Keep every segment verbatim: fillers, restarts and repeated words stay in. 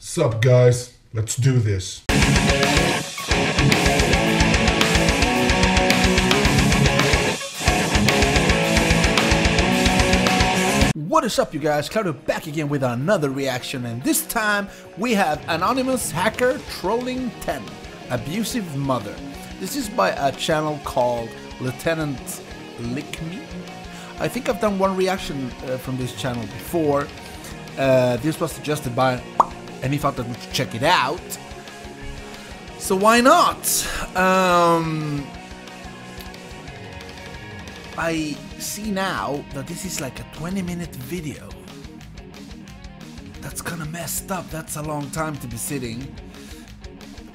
Sup guys, let's do this. What is up you guys, Claudio back again with another reaction, and this time we have Anonymous Hacker Trolling ten, Abusive Mother. This is by a channel called Lieutenant Lick Me. I think I've done one reaction uh, from this channel before. Uh, this was suggested by, and he thought that we should check it out. So why not? Um, I see now that this is like a twenty minute video. That's kind of messed up. That's a long time to be sitting.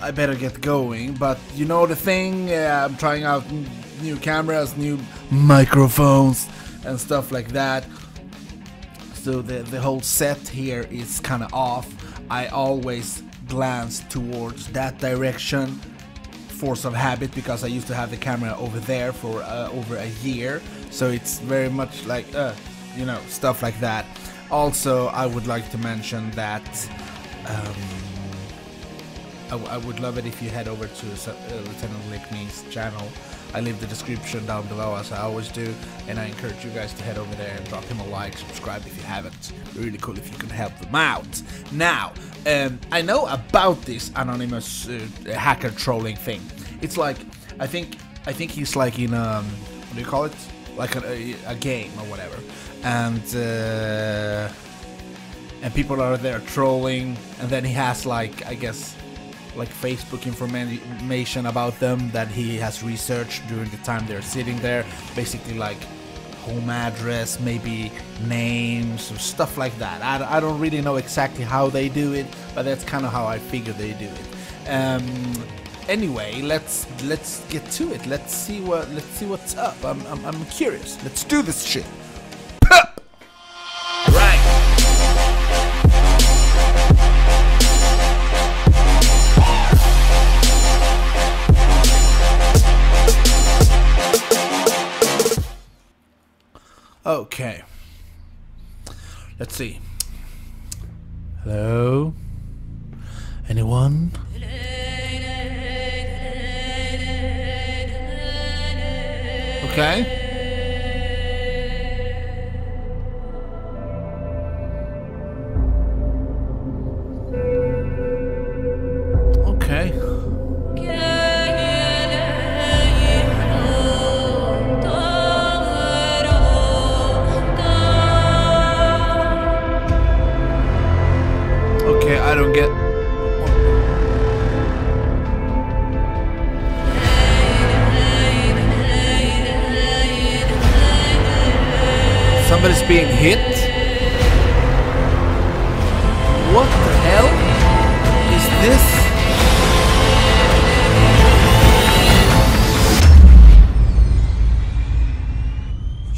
I better get going, but you know the thing, uh, I'm trying out new cameras, new microphones and stuff like that. So the, the whole set here is kind of off. I always glance towards that direction, force of habit, because I used to have the camera over there for uh, over a year. So it's very much like, uh, you know, stuff like that. Also, I would like to mention that um, I, I would love it if you head over to uh, Lieutenant Lick Me's channel. I leave the description down below as I always do, and I encourage you guys to head over there and drop him a like, subscribe if you haven't. Really cool if you can help them out. Now, um, I know about this anonymous uh, hacker trolling thing. It's like, I think, I think he's like in um, what do you call it? Like a, a game or whatever, and uh, and people are there trolling, and then he has like, I guess, like Facebook information about them that he has researched during the time they're sitting there, basically like home address, maybe names or stuff like that. I, I don't really know exactly how they do it, but that's kind of how I figure they do it. Um, anyway, let's let's get to it. Let's see what let's see what's up. I'm I'm, I'm curious. Let's do this shit. Okay, let's see. Hello? Anyone? Okay. I don't get. Somebody's being hit? What the hell is this?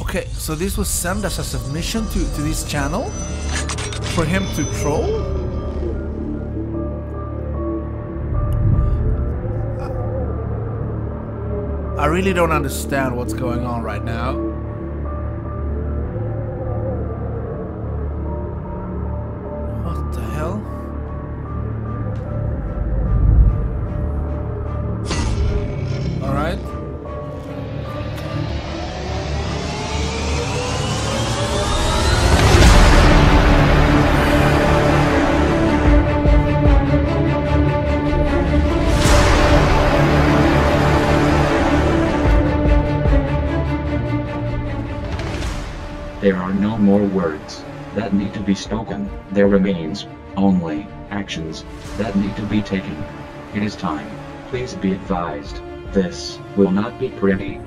Okay, so this was sent as a submission to, to this channel for him to troll? I really don't understand what's going on right now. What the hell? Alright. There are no more words that need to be spoken. There remains only actions that need to be taken. It is time. Please be advised. This will not be pretty.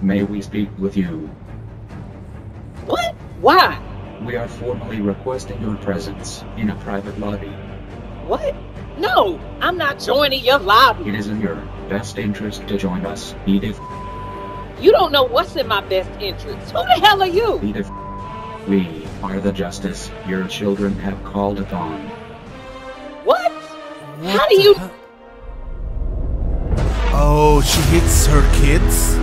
May we speak with you? What? Why? We are formally requesting your presence in a private lobby. What? No, I'm not joining your lobby. It is in your best interest to join us, Edith. You don't know what's in my best interest. Who the hell are you? Edith, we are the justice your children have called upon. What? What? How do you... Oh, she hits her kids?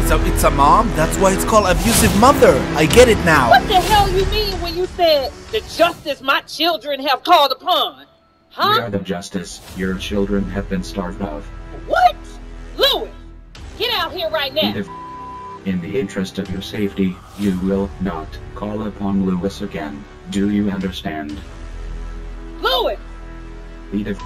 It's a, it's a mom? That's why it's called abusive mother. I get it now. What the hell you mean when you said the justice my children have called upon? Huh? We are the justice your children have been starved of. What? Lewis, get out here right now. If, in the interest of your safety, you will not call upon Lewis again. Do you understand? Lewis! Edith,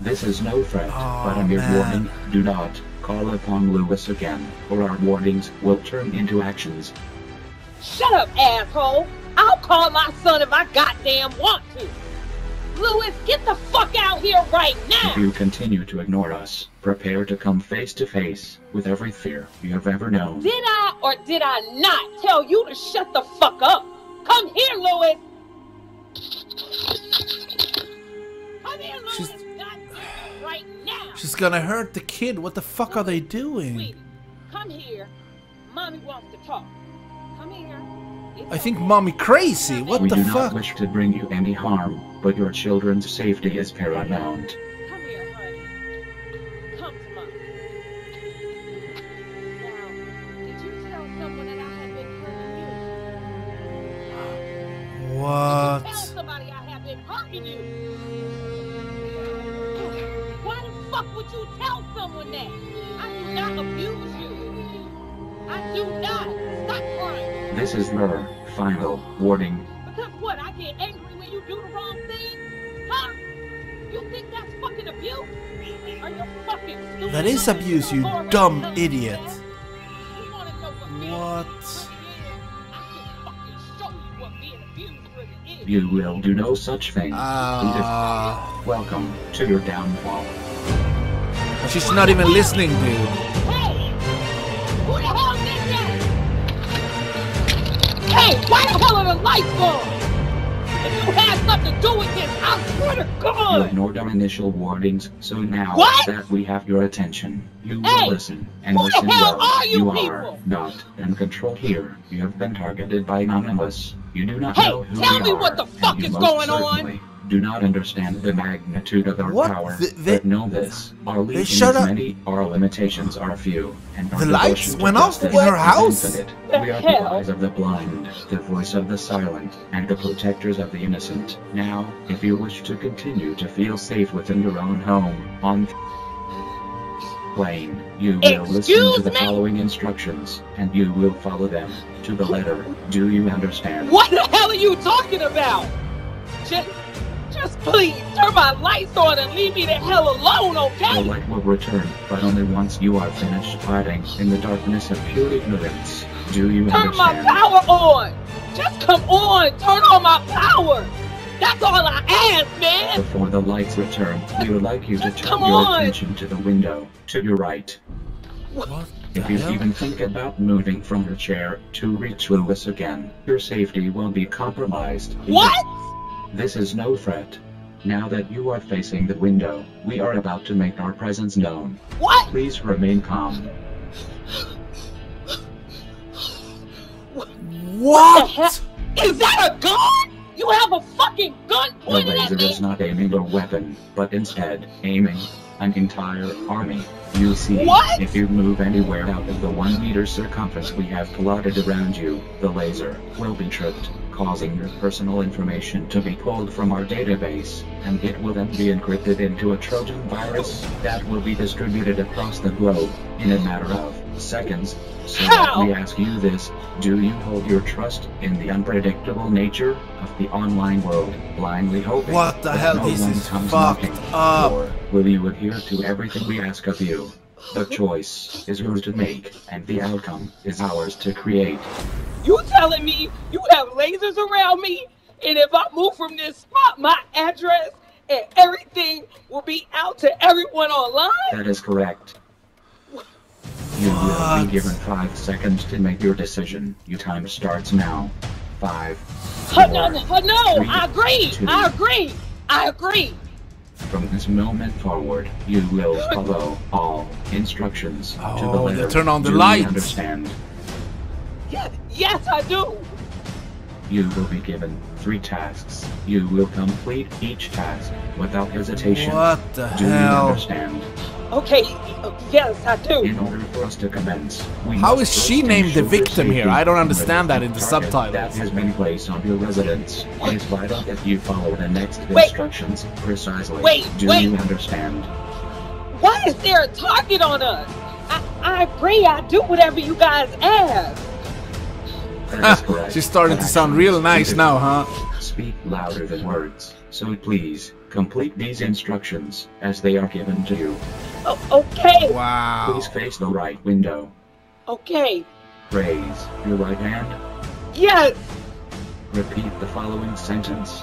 this is no threat, oh, but a mere warning. Do not call upon Lewis again, or our warnings will turn into actions. Shut up, asshole! I'll call my son if I goddamn want to! Lewis, get the fuck out here right now! If you continue to ignore us, prepare to come face to face with every fear you have ever known. Did I or did I not tell you to shut the fuck up? Come here, Lewis! Come here, Lewis! She's... right now! She's gonna hurt the kid. What the fuck Lewis, are they doing? Sweetie, come here. Mommy wants to talk. Come here. It's I think okay. Mommy crazy. What we the fuck? We do not wish to bring you any harm, but your children's safety is paramount. Come here, honey. Come to Mommy. Now, did you tell someone that I have been hurting you? What? Did you tell somebody I have been hurting you? Why the fuck would you tell someone that? I do not abuse you. I do not. Stop crying. This is your final warning. Because what? I get angry. You do the wrong thing? Huh? You think that's fucking abuse? Are you fucking stupid? That is abuse, you dumb idiot. What? You will do no such thing. Uh... Edith, welcome to your downfall. She's not even listening, dude. Hey! Who the hell did that? Hey, why the hell are the lights on? If you had something to do with this, I swear to God! You ignored our initial warnings, so now what? that we have your attention, you will hey, listen, and who listen the hell well. Are you, you people? are not in control here. You have been targeted by Anonymous. You do not hey, know who tell we me are, what the fuck is going on! Do not understand the magnitude of our what? power, the, they, but know this. Our legions are many, our limitations are few, and our the lights went off in her house. Infinite. We are the eyes of the blind, the voice of the silent, and the protectors of the innocent. Now, if you wish to continue to feel safe within your own home, on plane, you will Excuse listen to the me? following instructions, and you will follow them to the letter. Do you understand? What the hell are you talking about? Just Just please turn my lights on and leave me the hell alone, okay? The light will return, but only once you are finished fighting in the darkness of pure ignorance. Do you turn understand? Turn my power on! Just come on! Turn on my power! That's all I ask, man! Before the lights return, we would like you to turn your on. attention to the window, to your right. What? If you even think about moving from your chair to reach Lewis again, your safety will be compromised. What? This is no threat. Now that you are facing the window, we are about to make our presence known. What? Please remain calm. What? What the is that a gun? You have a fucking gun pointed at me? The laser is not aiming your weapon, but instead aiming an entire army. You see, what? If you move anywhere out of the one meter circumference we have plotted around you, the laser will be tripped, causing your personal information to be pulled from our database, and it will then be encrypted into a Trojan virus that will be distributed across the globe in a matter of seconds. So How? we ask you this, do you hold your trust in the unpredictable nature of the online world, blindly hoping what the hell no this is fucked up? Or will you adhere to everything we ask of you? The choice is yours to make, and the outcome is ours to create. You telling me you have lasers around me, and if I move from this spot, my address and everything will be out to everyone online? That is correct. What? You will be given five seconds to make your decision. Your time starts now. Five. Four, no, no, no. Three, I agree. Two. I agree. I agree. From this moment forward, you will follow all instructions oh, to the letter. They turn on the lights. Understand? Yes, yes, I do. You will be given three tasks. You will complete each task without hesitation. What the do hell? Do you understand? Okay, yes, I do. In order for us to commence, we how is she named the victim here? I don't understand that in the subtitles. That has been placed on your residence. It is vital that you follow the next wait, instructions precisely. Wait, do wait. you understand? Why is there a target on us? I, I pray I do whatever you guys ask. Ah, she's starting to sound real nice now, huh? Speak louder than words, so please complete these instructions as they are given to you. Oh, okay. Wow. Please face the right window. Okay. Raise your right hand. Yes. Repeat the following sentence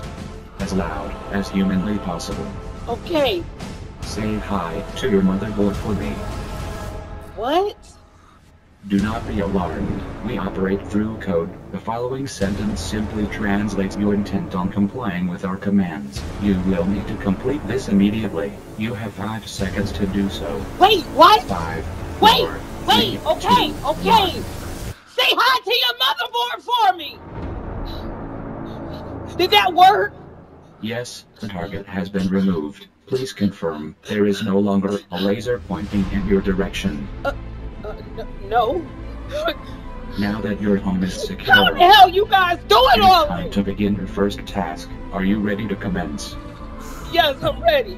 as loud as humanly possible. Okay. Say hi to your motherboard for me. What? Do not be alarmed. We operate through code. The following sentence simply translates your intent on complying with our commands. You will need to complete this immediately. You have five seconds to do so. Wait, what? Five. Wait, four, wait, three, okay, two, okay. One. Say hi to your motherboard for me. Did that work? Yes, the target has been removed. Please confirm there is no longer a laser pointing in your direction. Uh Uh, no. Now that your home is secure, how the hell you guys doing all this? It's time to begin your first task. Are you ready to commence? Yes, I'm ready.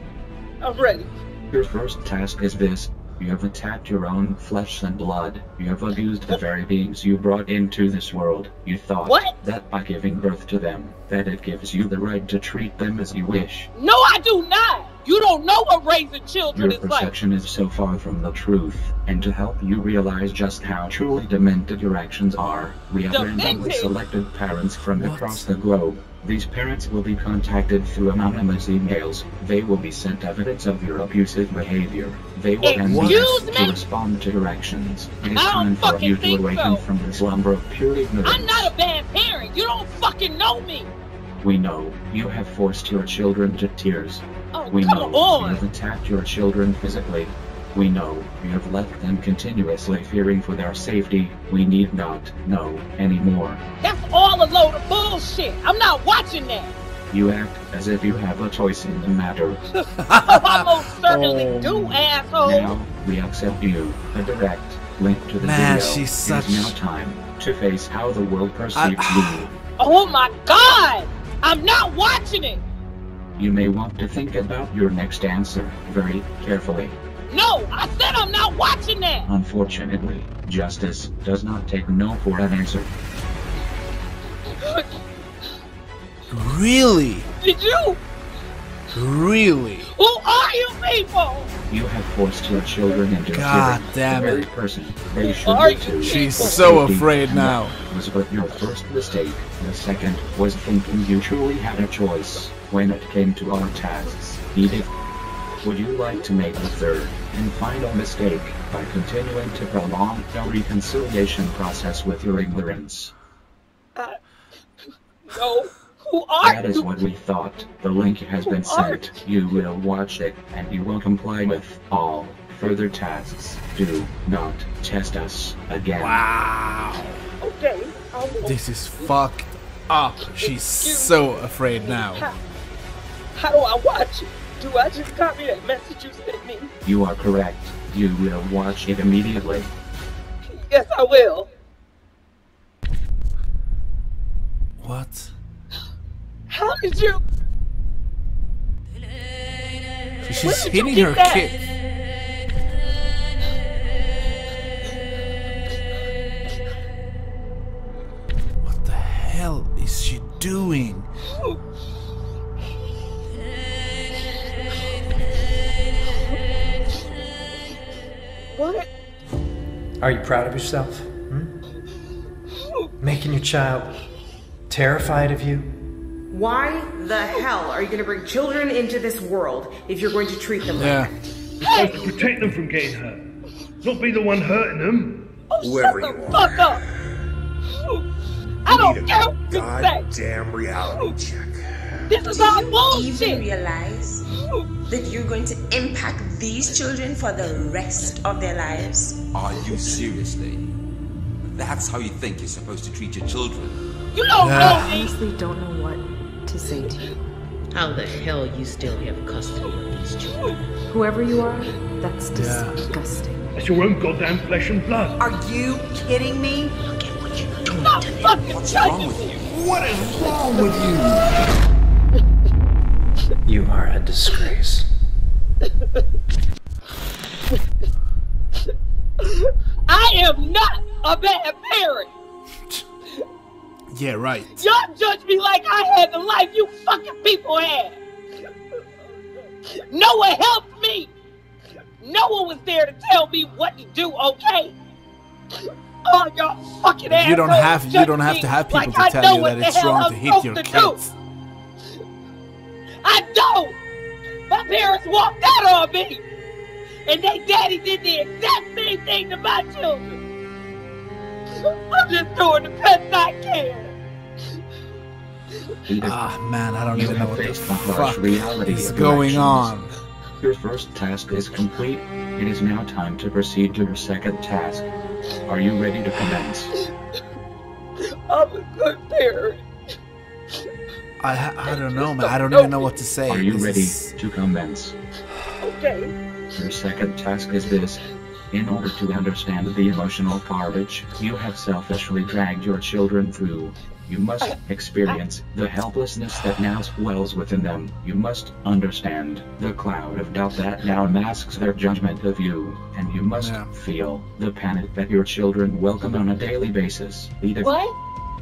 I'm ready. Your first task is this. You have attacked your own flesh and blood. You have abused the very beings you brought into this world. You thought what? that by giving birth to them, that it gives you the right to treat them as you wish. No, I do not! You don't know what raising children is like! Your perception is so far from the truth, and to help you realize just how truly demented your actions are, we have randomly selected parents from across the globe. These parents will be contacted through anonymous emails. They will be sent evidence of your abusive behavior. They will then be asked to respond to your actions. It is time for you to awaken from the slumber of pure ignorance. I'm not a bad parent! You don't fucking know me! We know you have forced your children to tears. Oh, we know on. you have attacked your children physically. We know you have left them continuously fearing for their safety. We need not know anymore. That's all a load of bullshit. I'm not watching that. You act as if you have a choice in the matter. I most certainly oh. do, asshole. Now we accept you. A direct link to the Man, video. She's such... It is now time to face how the world perceives I... you. Oh my God! I'm not watching it! You may want to think about your next answer very carefully. No! I said I'm not watching that! Unfortunately, justice does not take no for an answer. Really? Did you? Really? Who are you people? You have forced your children into God damn it. The very person they should be to. She's so afraid now. Was but your first mistake. The second was thinking you truly had a choice when it came to our tasks. Edith, would you like to make the third and final mistake by continuing to prolong the reconciliation process with your ignorance? Uh, no. Who are that you? Is what we thought. The link has Who been sent. You? you will watch it, and you will comply with all further tasks. Do not test us again. Wow. Okay. I'll... This is fucked up. She's so afraid now. How, how do I watch it? Do I just copy that message you sent me? You are correct. You will watch it immediately. Yes, I will. What? How did you? She's did hitting you her that? kid. What the hell is she doing? What? Are you proud of yourself? Hmm? Making your child terrified of you? Why the hell are you going to bring children into this world if you're going to treat them yeah. like that? Because to protect them from getting hurt, not be the one hurting them. Oh, Whoever shut the you fuck are. up! I don't care what you say. Goddamn reality check. This is all bullshit. Do you even realize that you're going to impact these children for the rest of their lives? Are you seriously? That's how you think you're supposed to treat your children? You don't know me. I honestly don't know what to say to you. How the hell you still have custody of these children? Whoever you are, That's disgusting. Yeah. That's your own goddamn flesh and blood. Are you kidding me? Look at what you're doing to me. What's wrong with you? What is wrong with you? You are a disgrace. I am not a bad parent. Yeah, right. Y'all judge me like I had the life you fucking people had. No one helped me. No one was there to tell me what to do, okay? Oh, y'all fucking assholes. You don't have you don't have to have people like to I tell you that it's wrong I'm to hit your to kids. Do. I don't. My parents walked out on me. And they daddy did the exact same thing to my children. I'm just doing the best I can. Ah, man, I don't you even know what the fuck reality is going on. Your first task is complete. It is now time to proceed to your second task. Are you ready to commence? I'm a good parent. I, I don't know, man. I don't even know what to say. Are you ready to commence? Okay. Your second task is this. In order to understand the emotional garbage you have selfishly dragged your children through, you must experience the helplessness that now swells within them. You must understand the cloud of doubt that now masks their judgment of you. And you must yeah. feel the panic that your children welcome on a daily basis. Edith, what?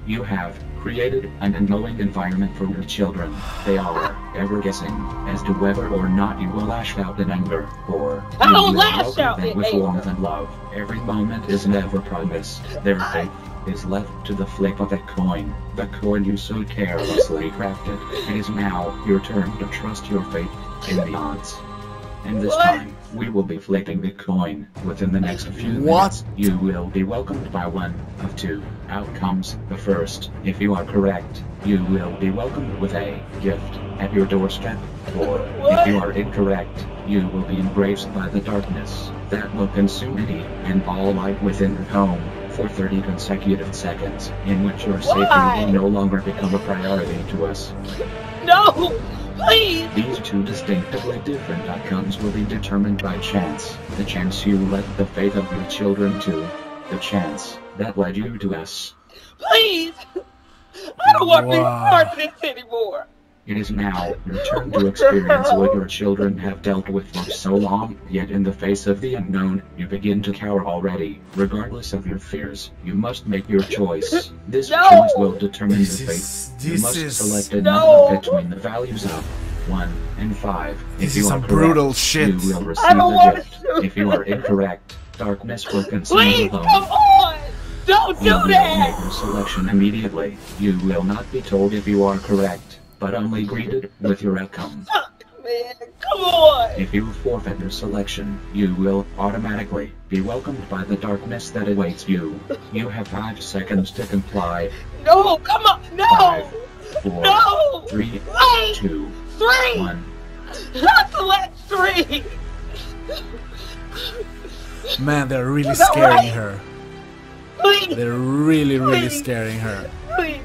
You have created an unknowing environment for your children. They are ever guessing as to whether or not you will lash out in anger or I don't lash out in with warmth and love. Every moment is never promised. Their faith is left to the flip of a coin. The coin you so carelessly crafted. It is now your turn to trust your faith in the odds. And this what? time, we will be flipping the coin. Within the next few what? minutes, you will be welcomed by one of two outcomes. The first, if you are correct, you will be welcomed with a gift at your doorstep. Or, what? if you are incorrect, you will be embraced by the darkness that will consume any and all light within your home for thirty consecutive seconds, in which your safety Why? will no longer become a priority to us. No! Please. These two distinctively different outcomes will be determined by chance. The chance you led the faith of your children to. The chance that led you to us. Please! I don't want to be part of this anymore! It is now your turn to experience what your children have dealt with for so long, yet in the face of the unknown, you begin to cower already. Regardless of your fears, you must make your choice. This no. choice will determine this your fate. You must is, select a no. number between the values of one and five. This if you is are some correct, brutal shit. You will receive a gift. To. If you are incorrect, darkness will consume Please, alone. Come on! Don't you do that! Make your selection immediately. You will not be told if you are correct, but only greeted with your outcome. Fuck, man, come on! If you forfeit your selection, you will automatically be welcomed by the darkness that awaits you. You have five seconds to comply. No, come on, no! Five, four, no! Three, Wait! two, three! One. Not the last three! Man, they're really scaring right? her. Please! They're really, Please. really scaring her. Please!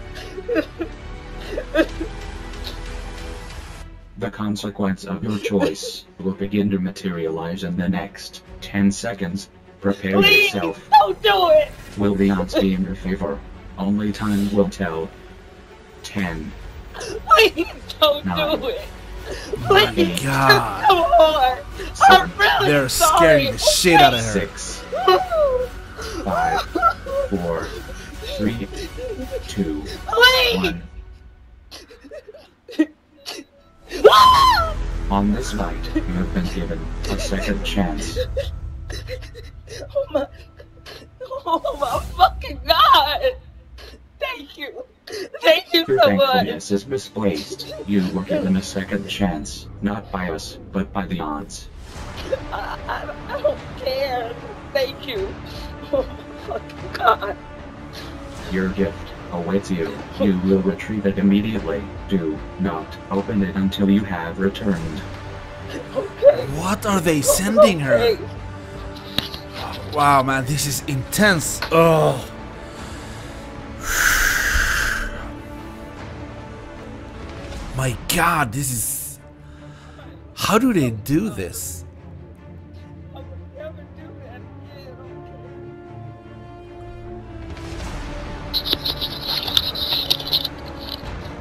The consequence of your choice will begin to materialize in the next ten seconds. Prepare Please, yourself. Don't do it! Will the odds be in your favor? Only time will tell. ten. Please don't nine, do it! Please! Eight, God. Come on! Seven, I'm really They're sorry. scaring the shit out of her. six. five. four. three. two. Please. one. On this night, you have been given a second chance. Oh my... Oh my fucking God! Thank you! Thank you Your so much! Your thankfulness is misplaced. You were given a second chance, not by us, but by the odds. I, I, I don't care. Thank you. Oh my fucking God. Your gift awaits you. You will retrieve it immediately. Do not open it until you have returned. Okay. What are they sending her? Okay. Oh, wow, man, this is intense. Oh. My God, this is... How do they do this?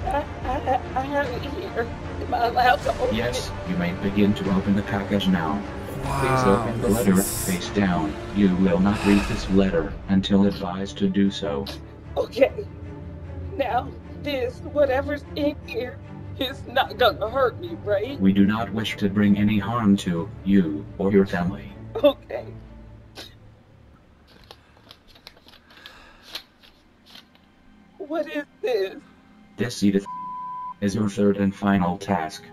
I, I, I have it here. Am I allowed to open yes, it? Yes, you may begin to open the package now. Wow. Please open the letter face down. You will not read this letter until advised to do so. Okay. Now, this, whatever's in here, is not gonna hurt me, right? We do not wish to bring any harm to you or your family. Okay. What is this? This, Edith, is your third and final task.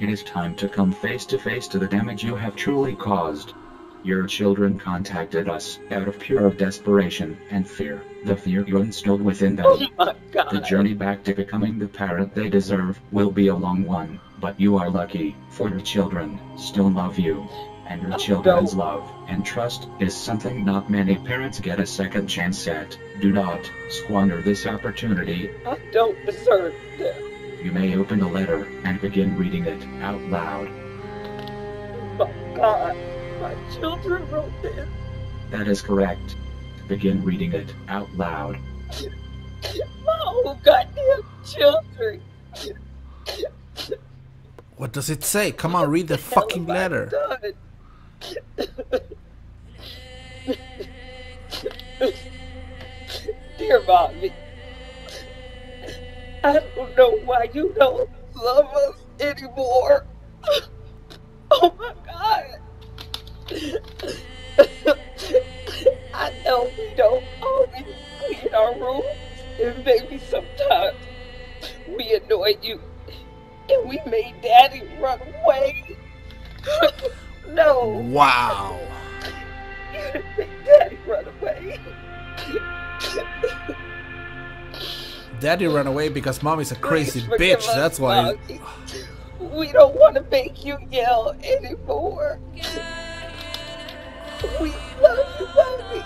It is time to come face to face to the damage you have truly caused. Your children contacted us out of pure desperation and fear, the fear you instilled within them. Oh my God. The journey back to becoming the parent they deserve will be a long one, but you are lucky, for your children still love you, and your children's love and trust is something not many parents get a second chance at. Do not squander this opportunity. I don't deserve this. You may open the letter and begin reading it out loud. Oh my God. My children wrote this. That is correct. Begin reading it out loud. My whole goddamn children. What does it say? Come on, read the, the fucking letter. Dear Bobby, I don't know why you don't love us anymore. Oh my God. I know we don't always clean our rooms, and maybe sometimes we annoyed you, and we made Daddy run away. No. Wow. You didn't make Daddy run away. Daddy ran away because Mom is a crazy bitch, us, that's why. We don't want to make you yell anymore. We love you, Bobby.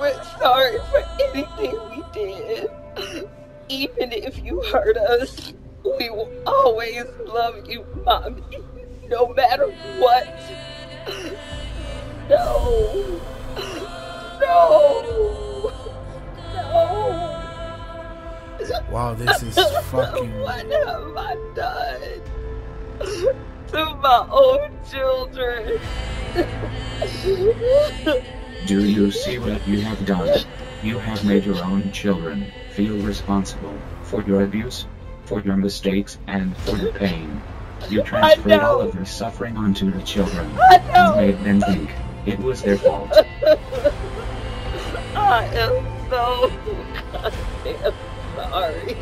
We're sorry for anything we did. Even if you hurt us, we will always love you, Mommy. No matter what. No. No. No. Wow, this is fucking... What have I done to my own children? Do you see what you have done? You have made your own children feel responsible for your abuse, for your mistakes, and for the pain. You transferred all of your suffering onto the children and made them think it was their fault. I am so goddamn sorry.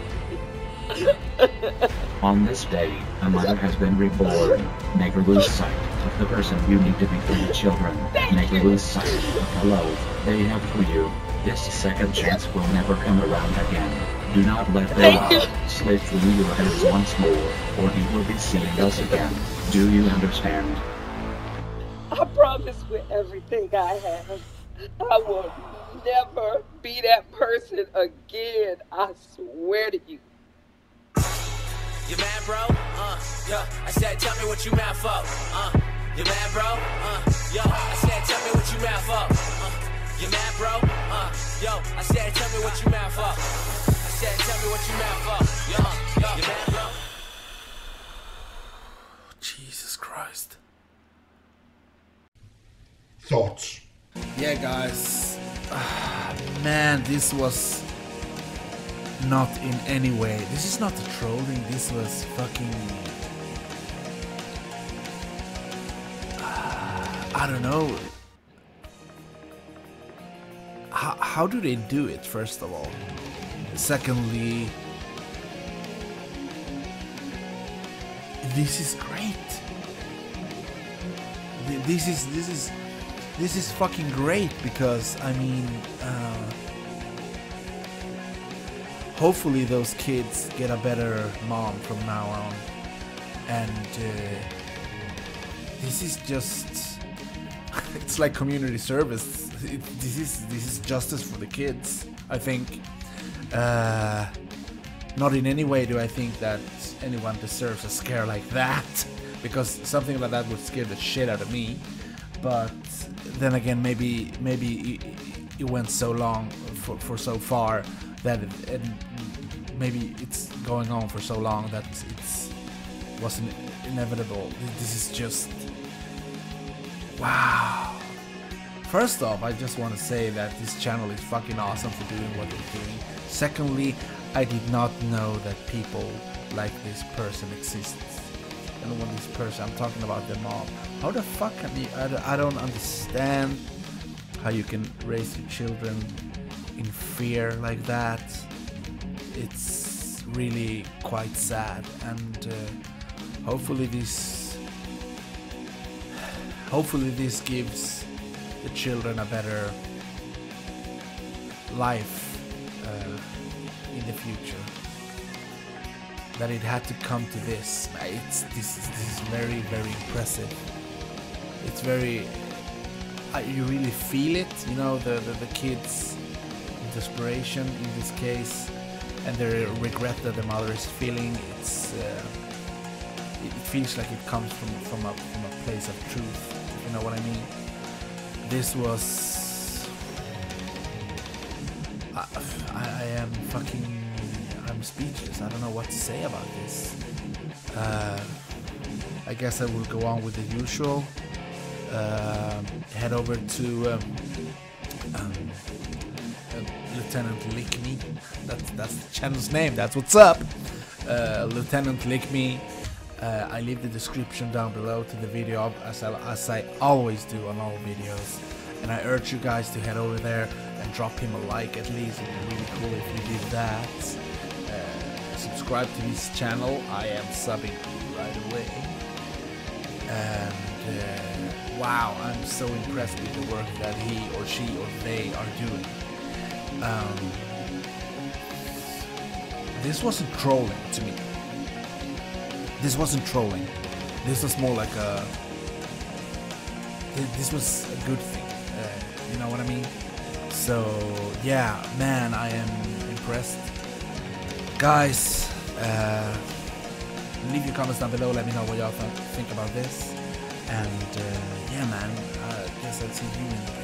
On this day, a mother has been reborn. Never lose sight of the person you need to be for your children. Never lose sight of the love they have for you. This second chance will never come around again. Do not let the love slip through your hands once more, or you will be seeing us again. Do you understand? I promise with everything I have, I will never be that person again. I swear to you. You mad, bro? Uh, yeah. I said, tell me what you mad for. Uh, you mad, bro? Uh, yo. I said, tell me what you mad for. Uh, you mad, bro? Uh, yo. I said, tell me what you mad for. I said, tell me what you mad for. Yo, yo. You mad, bro? Jesus Christ. Thoughts? Yeah, guys. Ah, man, this was... not in any way. This is not a trolling, this was fucking... Uh, I don't know. How, how do they do it, first of all? Secondly... This is great. This is, this is, this is fucking great, because, I mean... Uh, hopefully those kids get a better mom from now on, and uh, this is just—it's like community service. It, this is this is justice for the kids, I think. Uh, not in any way do I think that anyone deserves a scare like that, because something like that would scare the shit out of me. But then again, maybe maybe it went so long for, for so far that it, it, maybe it's going on for so long that it's wasn't inevitable. This is just wow. First off, I just want to say that this channel is fucking awesome for doing what they're doing. Secondly, I did not know that people like this person exists. I don't want this person, I'm talking about their mom. How the fuck can you, I don't understand how you can raise your children in fear like that. It's really quite sad, and uh, hopefully this, hopefully this gives the children a better life uh, in the future. That it had to come to this. It's this. This is very, very impressive. It's very. Uh, you really feel it. You know the the, the kids' desperation in this case, and the regret that the mother is feeling. It's. Uh, it feels like it comes from from a from a place of truth. You know what I mean? This was. I, I am fucking. Speechless. I don't know what to say about this. Uh, I guess I will go on with the usual. Uh, head over to um, um, uh, Lieutenant Lick Me. That's that's the channel's name. That's what's up. Uh, Lieutenant Lick Me. Uh, I leave the description down below to the video, as I, as I always do on all videos. And I urge you guys to head over there and drop him a like at least. It'd be really cool if you did that. Subscribe to his channel. I am subbing right away, and uh, wow, I'm so impressed with the work that he or she or they are doing. Um, this wasn't trolling to me. This wasn't trolling. This was more like a. This was a good thing. Uh, you know what I mean? So yeah, man, I am impressed. Guys, uh, leave your comments down below, let me know what y'all think about this, and uh, yeah man, I guess I'll see you in the